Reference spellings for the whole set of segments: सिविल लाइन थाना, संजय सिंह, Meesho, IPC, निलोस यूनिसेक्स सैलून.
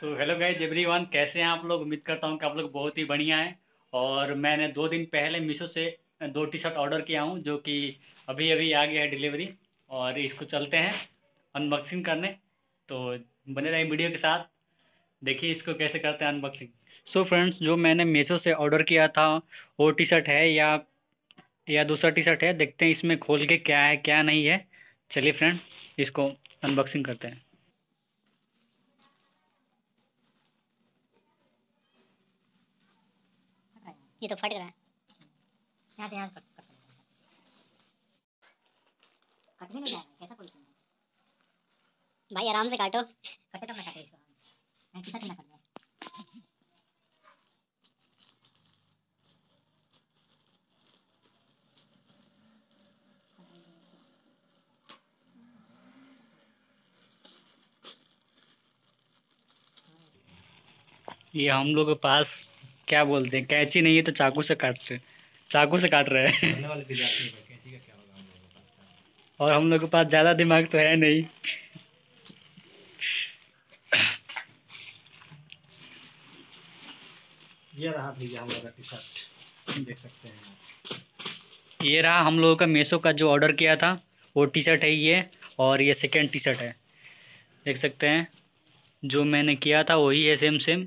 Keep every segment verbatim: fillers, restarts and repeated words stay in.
So hello guys everyone, कैसे हैं आप लोग। उम्मीद करता हूं कि आप लोग बहुत ही बढ़िया हैं। और मैंने दो दिन पहले मीशो से दो टी शर्ट ऑर्डर किया हूं जो कि अभी अभी आ गया है डिलीवरी। और इसको चलते हैं अनबॉक्सिंग करने, तो बने रहिए वीडियो के साथ, देखिए इसको कैसे करते हैं अनबॉक्सिंग। सो फ्रेंड्स, जो मैंने मीशो से ऑर्डर किया था वो टी शर्ट है या या दूसरा टी शर्ट है। देखते हैं इसमें खोल के क्या है क्या नहीं है। चलिए फ्रेंड, इसको अनबॉक्सिंग करते हैं। ये तो फट रहा है, यहाँ से यहाँ से कट भी नहीं जाएगा। कैसा पोजीशन है भाई, आराम से काटो। कटे तो मैं काटे इसको, मैं कितना कितना कर दिया। ये हम लोग के पास क्या बोलते हैं, कैंची नहीं है तो चाकू से काट रहे चाकू से काट रहे हैं। और हम लोग के पास ज़्यादा दिमाग तो है नहीं। ये रहा भैया हम लोग का टी शर्ट, देख सकते हैं। ये रहा हम लोगों का मीशो का जो ऑर्डर किया था वो टी शर्ट है ये। और ये सेकेंड टी शर्ट है, देख सकते हैं। जो मैंने किया था वही है सेम सेम।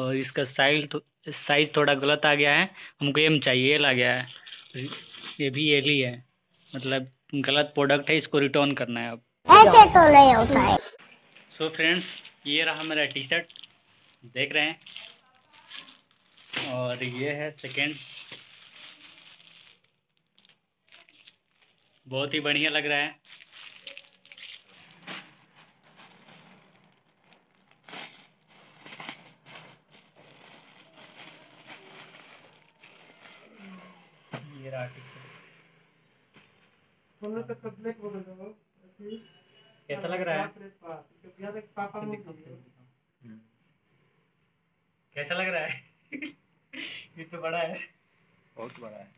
और इसका साइज तो साइज़ थोड़ा गलत आ गया है, हमको एम चाहिए, एल आ गया है। ये भी एल ही है, मतलब गलत प्रोडक्ट है, इसको रिटर्न करना है अब। ऐसे तो नहीं होता है। सो फ्रेंड्स, ये रहा मेरा टी शर्ट, देख रहे हैं। और ये है सेकेंड, बहुत ही बढ़िया लग रहा है। कैसा लग रहा है, कैसा लग रहा है? ये तो बड़ा है, बहुत बड़ा है।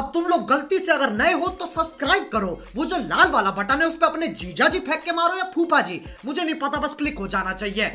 अब तुम लोग गलती से अगर नए हो तो सब्सक्राइब करो, वो जो लाल वाला बटन है उस पर अपने जीजा जी फेंक के मारो या फूफा जी, मुझे नहीं पता, बस क्लिक हो जाना चाहिए।